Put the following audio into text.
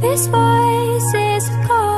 This voice is calling.